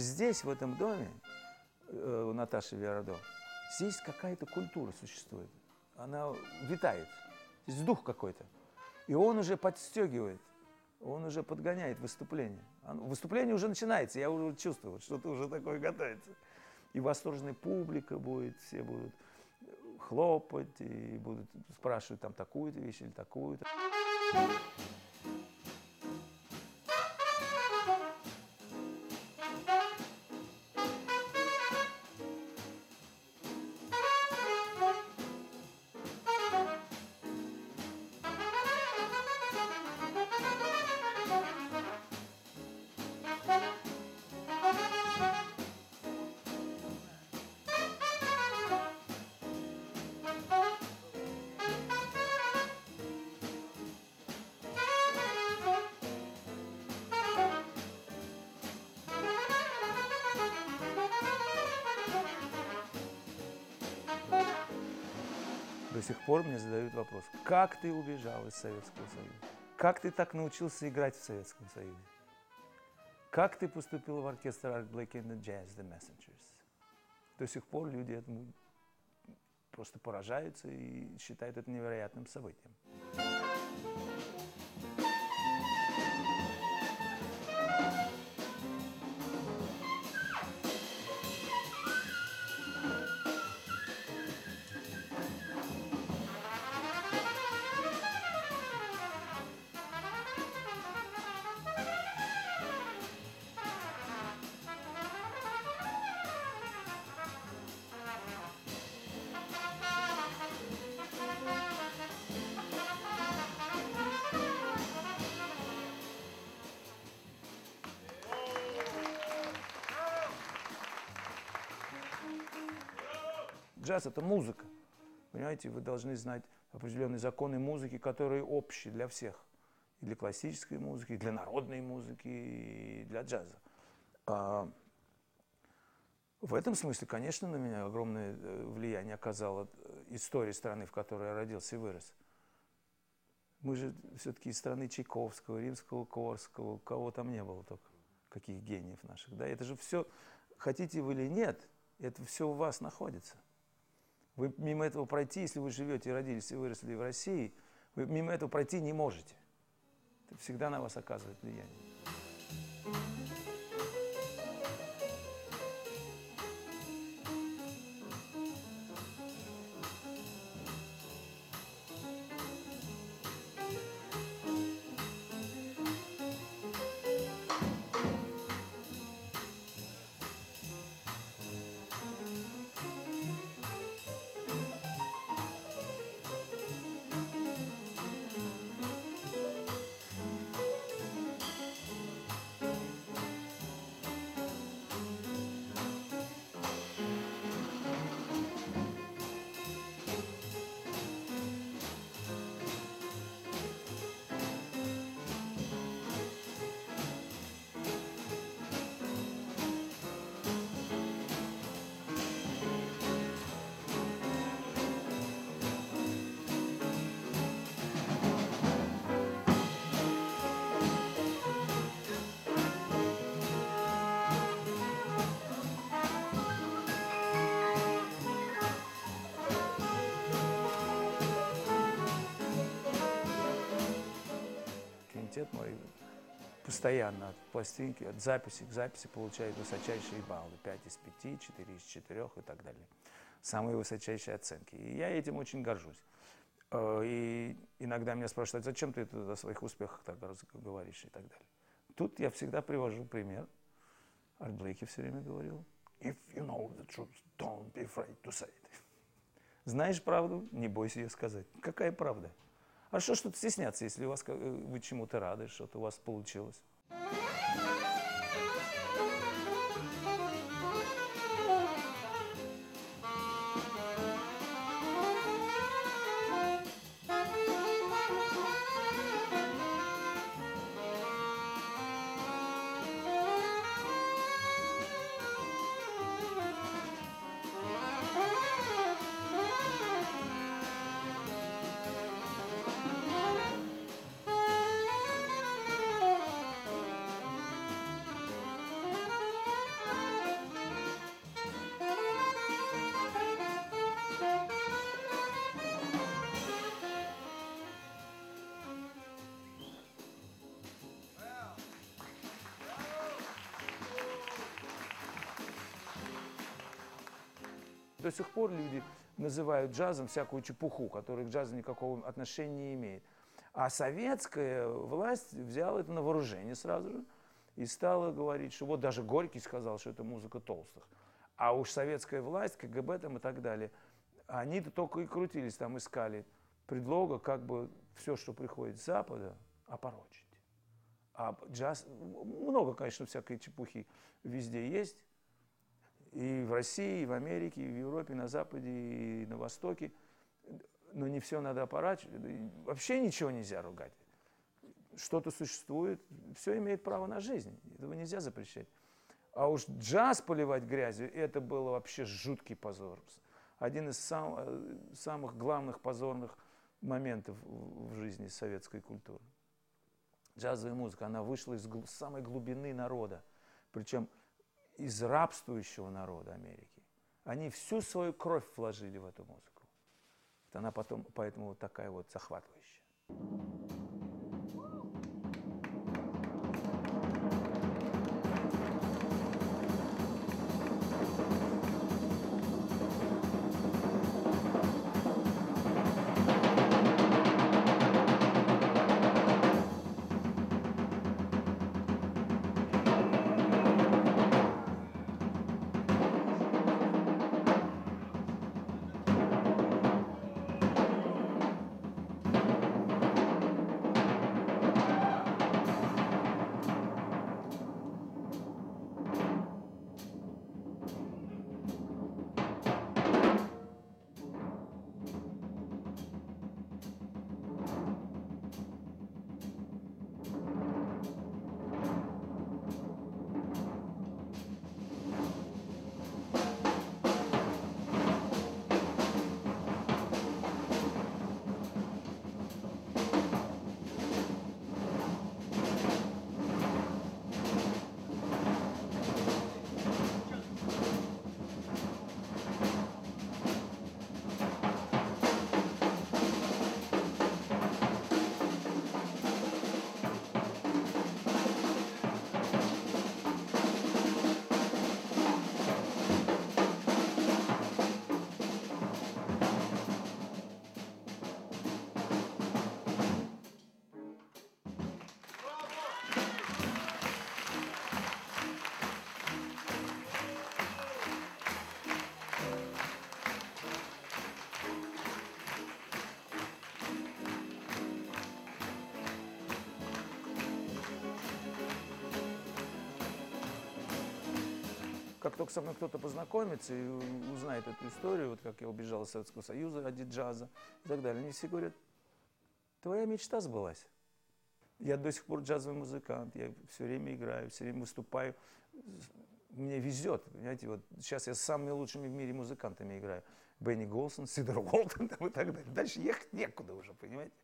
Здесь, в этом доме, у Наташи Виардо, здесь какая-то культура существует. Она витает. Здесь дух какой-то. И он уже подстегивает, он уже подгоняет выступление. Выступление уже начинается, я уже чувствую, что-то уже такое готовится. И восторженная публика будет, все будут хлопать, и будут спрашивать там такую-то вещь или такую-то. До сих пор мне задают вопрос, как ты убежал из Советского Союза? Как ты так научился играть в Советском Союзе? Как ты поступил в оркестр Art Blakey's the Jazz Messengers? До сих пор люди этому просто поражаются и считают это невероятным событием. Джаз – это музыка, понимаете, вы должны знать определенные законы музыки, которые общие для всех, и для классической музыки, и для народной музыки, и для джаза. В этом смысле, конечно, на меня огромное влияние оказала история страны, в которой я родился и вырос. Мы же все-таки из страны Чайковского, Римского-Корсакова, кого там не было только, каких гениев наших, да, это же все, хотите вы или нет, это все у вас находится. Вы мимо этого пройти, если вы живете, родились и выросли в России, вы мимо этого пройти не можете. Это всегда на вас оказывает влияние. Мой постоянно от пластинки, от записи к записи получает высочайшие баллы. 5 из 5, 4 из 4 и так далее. Самые высочайшие оценки. И я этим очень горжусь. И иногда меня спрашивают, зачем ты о своих успехах так говоришь и так далее. Тут я всегда привожу пример. Арт Блейки все время говорил. If you know the truth, don't be afraid to say it. Знаешь правду, не бойся ее сказать. Какая правда? А что ж тут стесняться, если у вас, вы чему-то рады, что-то у вас получилось? До сих пор люди называют джазом всякую чепуху, которая к джазу никакого отношения не имеет. А советская власть взяла это на вооружение сразу же и стала говорить, что вот даже Горький сказал, что это музыка толстых. А уж советская власть, КГБ там и так далее, они-то только и крутились, там искали предлога, как бы все, что приходит с Запада, опорочить. А джаз, много, конечно, всякой чепухи везде есть. И в России, и в Америке, и в Европе, и на Западе, и на Востоке. Но не все надо опорачивать. Вообще ничего нельзя ругать. Что-то существует, все имеет право на жизнь. Этого нельзя запрещать. А уж джаз поливать грязью, это был вообще жуткий позор. Один из самых главных позорных моментов в жизни советской культуры. Джазовая музыка, она вышла из самой глубины народа, причем из рабствующего народа Америки. Они всю свою кровь вложили в эту музыку. Она потом, поэтому вот такая вот захватывающая. Как только со мной кто-то познакомится и узнает эту историю, вот как я убежал из Советского Союза ради джаза и так далее, они все говорят, твоя мечта сбылась. Я до сих пор джазовый музыкант, я все время играю, все время выступаю. Мне везет, понимаете, вот сейчас я с самыми лучшими в мире музыкантами играю. Бенни Голсон, Сидер Уолтон и так далее. Дальше ехать некуда уже, понимаете.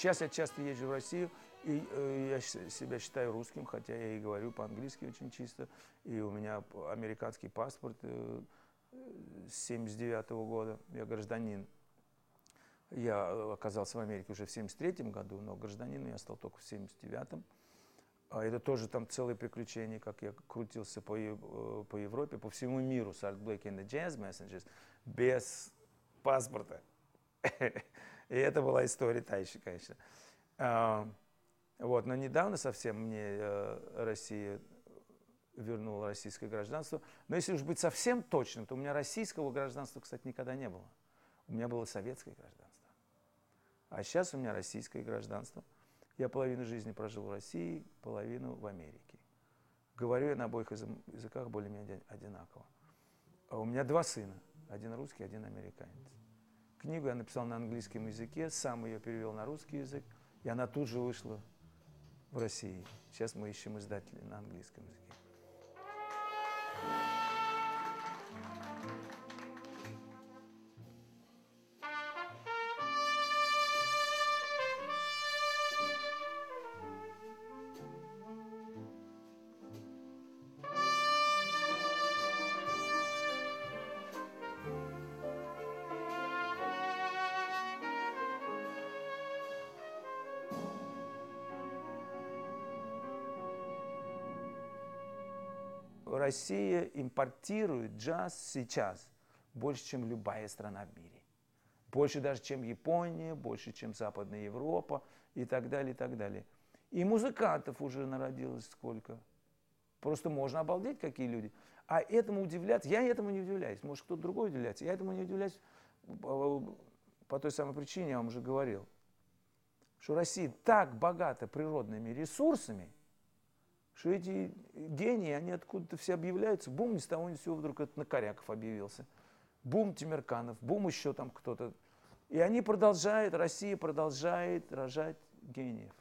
Сейчас я часто езжу в Россию, и я себя считаю русским, хотя я и говорю по-английски очень чисто. И у меня американский паспорт с 79-го года, я гражданин. Я оказался в Америке уже в 73-м году, но гражданином я стал только в 79-м. Это тоже там целое приключение, как я крутился по Европе, по всему миру с Art Blakey's the Jazz Messengers без паспорта. И это была история та еще, конечно. Вот, но недавно совсем мне Россия вернула российское гражданство. Но если уж быть совсем точным, то у меня российского гражданства, кстати, никогда не было. У меня было советское гражданство. А сейчас у меня российское гражданство. Я половину жизни прожил в России, половину в Америке. Говорю я на обоих языках более-менее одинаково. А у меня два сына. Один русский, один американец. Книгу я написал на английском языке, сам ее перевел на русский язык, и она тут же вышла в России. Сейчас мы ищем издателей на английском языке. Россия импортирует джаз сейчас больше, чем любая страна в мире. Больше даже, чем Япония, больше, чем Западная Европа и так далее, и так далее. И музыкантов уже народилось сколько. Просто можно обалдеть, какие люди. А этому удивляться, я этому не удивляюсь, может, кто-то другой удивляется. Я этому не удивляюсь по той самой причине, я вам уже говорил, что Россия так богата природными ресурсами, что эти гении, они откуда-то все объявляются. Бум, ни с того ни с сего вдруг этот Накоряков объявился. Бум, Темирканов, бум, еще там кто-то. И они продолжают, Россия продолжает рожать гениев.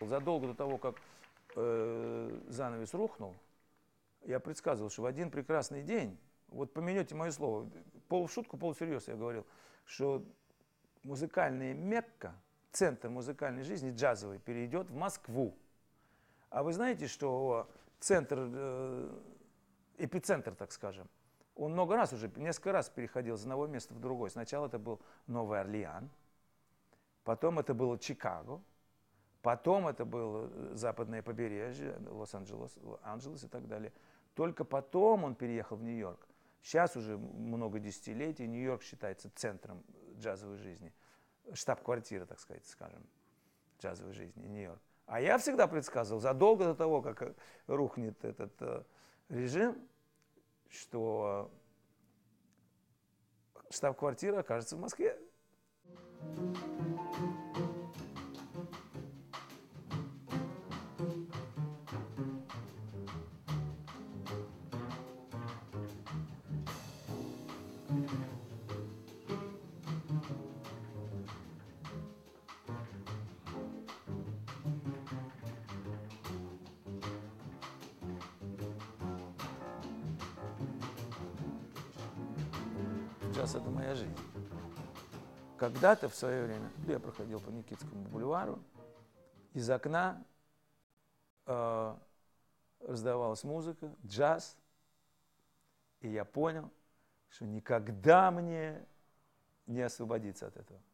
Задолго до того, как занавес рухнул, я предсказывал, что в один прекрасный день, вот поменете мое слово, полушутку, полусерьез я говорил, что музыкальная Мекка, центр музыкальной жизни джазовой, перейдет в Москву. А вы знаете, что центр, эпицентр, так скажем, он много раз уже, несколько раз переходил из одного места в другое. Сначала это был Новый Орлеан, потом это было Чикаго, потом это было западное побережье, Лос-Анджелес и так далее. Только потом он переехал в Нью-Йорк. Сейчас уже много десятилетий Нью-Йорк считается центром джазовой жизни. Штаб-квартира, так сказать, скажем, джазовой жизни Нью-Йорк. А я всегда предсказывал, задолго до того, как рухнет этот режим, что штаб-квартира окажется в Москве. Сейчас это моя жизнь. Когда-то в свое время я проходил по Никитскому бульвару, из окна раздавалась музыка, джаз, и я понял, что никогда мне не освободиться от этого.